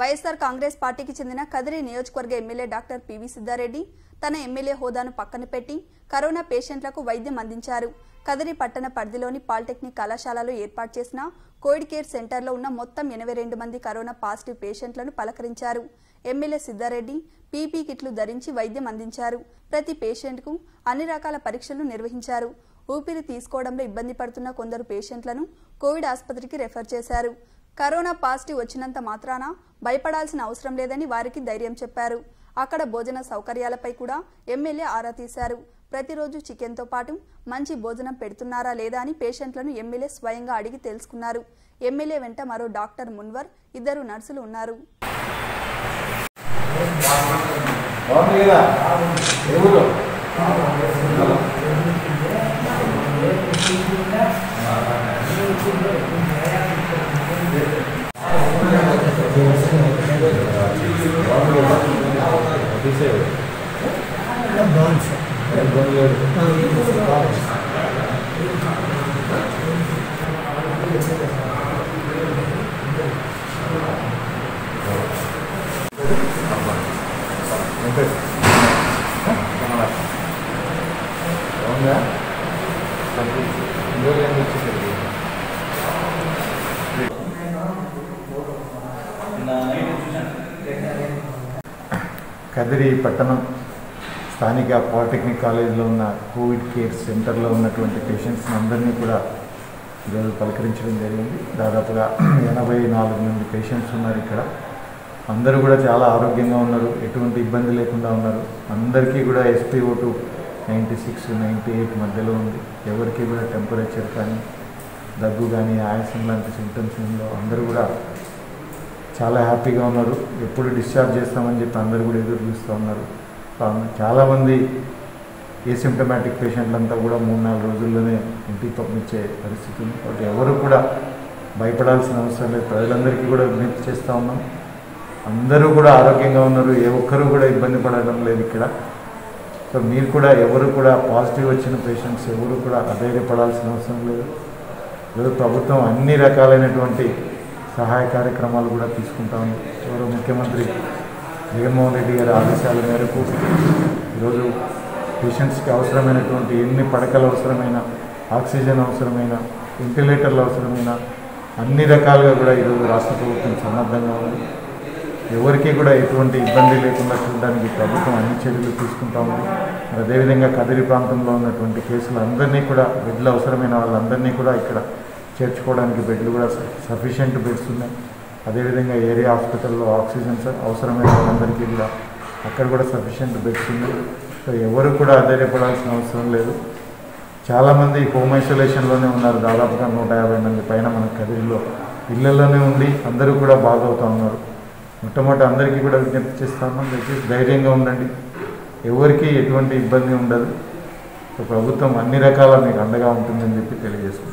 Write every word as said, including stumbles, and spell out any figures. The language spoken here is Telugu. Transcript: వైఎస్ఆర్ కాంగ్రెస్ పార్టీకి చెందిన కదిరి నియోజకవర్గ ఎమ్మెల్యే డాక్టర్ పివి సిద్దారెడ్డి తన ఎమ్మెల్యే హోదాను పక్కన పెట్టి కరోనా పేషెంట్లకు వైద్యం అందించారు. కదిరి పట్టణ పరిధిలోని పాలిటెక్నిక్ కళాశాలలో ఏర్పాటు చేసిన కోవిడ్ కేర్ సెంటర్లో ఉన్న మొత్తం ఎనభై రెండు మంది కరోనా పాజిటివ్ పేషెంట్లను పలకరించారు. ఎమ్మెల్యే సిద్దారెడ్డి పీపీ కిట్లు ధరించి వైద్యం అందించారు. ప్రతి పేషెంట్కు అన్ని రకాల పరీక్షలు నిర్వహించారు. ఊపిరి తీసుకోవడంలో ఇబ్బంది పడుతున్న కొందరు పేషెంట్లను కోవిడ్ ఆసుపత్రికి రెఫర్ చేశారు. కరోనా పాజిటివ్ వచ్చినంత మాత్రాన భయపడాల్సిన అవసరం లేదని వారికి ధైర్యం చెప్పారు. అక్కడ భోజన సౌకర్యాలపై కూడా ఎమ్మెల్యే ఆరా తీశారు. ప్రతిరోజు చికెన్తో పాటు మంచి భోజనం పెడుతున్నారా లేదా అని పేషెంట్లను ఎమ్మెల్యే స్వయంగా అడిగి తెలుసుకున్నారు. ఎమ్మెల్యే వెంట మరో డాక్టర్ మున్వర్, ఇద్దరు నర్సులు ఉన్నారు. కదిరి పట్టణం స్థానిక పాలిటెక్నిక్ కాలేజీలో ఉన్న కోవిడ్ కేర్ సెంటర్లో ఉన్నటువంటి పేషెంట్స్ని అందరినీ కూడా ఈరోజు పలకరించడం జరిగింది. దాదాపుగా ఎనభై నాలుగు మంది పేషెంట్స్ ఉన్నారు ఇక్కడ. అందరూ కూడా చాలా ఆరోగ్యంగా ఉన్నారు, ఎటువంటి ఇబ్బంది లేకుండా ఉన్నారు. అందరికీ కూడా SPO two ninety six ninety eight మధ్యలో ఉంది. ఎవరికి కూడా టెంపరేచర్ కానీ దగ్గు కానీ ఆయాసం లాంటి సింటమ్స్ ఉందో అందరూ కూడా చాలా హ్యాపీగా ఉన్నారు. ఎప్పుడు డిశ్చార్జ్ చేస్తామని చెప్పి అందరూ కూడా ఎదురు చూస్తూ ఉన్నారు. చాలామంది ఏసిమ్టమాటిక్ పేషెంట్లంతా కూడా మూడు నాలుగు రోజుల్లోనే ఇంటికి పంపించే పరిస్థితి ఉంది. కాబట్టి ఎవరు కూడా భయపడాల్సిన అవసరం లేదు. ప్రజలందరికీ కూడా విజ్ఞప్తి చేస్తూ ఉన్నాం. అందరూ కూడా ఆరోగ్యంగా ఉన్నారు, ఏ ఒక్కరూ కూడా ఇబ్బంది పడడం లేదు ఇక్కడ. సో మీరు కూడా ఎవరు కూడా పాజిటివ్ వచ్చిన పేషెంట్స్ ఎవరు కూడా అధైర్యపడాల్సిన అవసరం లేదు. ఈరోజు ప్రభుత్వం అన్ని రకాలైనటువంటి సహాయ కార్యక్రమాలు కూడా తీసుకుంటా ఉంది. ఎవరు ముఖ్యమంత్రి జగన్మోహన్ రెడ్డి గారి ఆదేశాల మేరకు ఈరోజు పేషెంట్స్కి అవసరమైనటువంటి ఎన్ని పడకలు అవసరమైన, ఆక్సిజన్ అవసరమైన, వెంటిలేటర్లు అవసరమైన అన్ని రకాలుగా కూడా ఈరోజు రాష్ట్ర ప్రభుత్వం సన్నద్ధంగా ఉంది. ఎవరికి కూడా ఎటువంటి ఇబ్బంది లేకుండా చూడడానికి ప్రభుత్వం అన్ని చర్యలు తీసుకుంటా ఉంది. అదేవిధంగా కదిరి ప్రాంతంలో ఉన్నటువంటి కేసులు అందరినీ కూడా బెడ్లు అవసరమైన వాళ్ళందరినీ కూడా ఇక్కడ చేర్చుకోవడానికి బెడ్లు కూడా సఫిషియెంట్ బెడ్స్ ఉన్నాయి. అదేవిధంగా ఏరియా హాస్పిటల్లో ఆక్సిజన్ అవసరమైన వాళ్ళందరికీ కూడా అక్కడ కూడా సఫిషియెంట్ బెడ్స్ ఉన్నాయి. సో ఎవరు కూడా అధైర్యపడాల్సిన అవసరం లేదు. చాలామంది హోమ్ ఐసోలేషన్లోనే ఉన్నారు. దాదాపుగా నూట యాభై మంది పైన మన కదిరిలో ఇళ్లలోనే ఉండి అందరూ కూడా బాధవుతూ ఉన్నారు. మొట్టమొదటి అందరికీ కూడా విజ్ఞప్తి చేస్తాను, దయచేసి ధైర్యంగా ఉండండి, ఎవరికి ఎటువంటి ఇబ్బంది ఉండదు. ప్రభుత్వం అన్ని రకాల మీకు అండగా ఉంటుందని చెప్పి తెలియజేస్తుంది.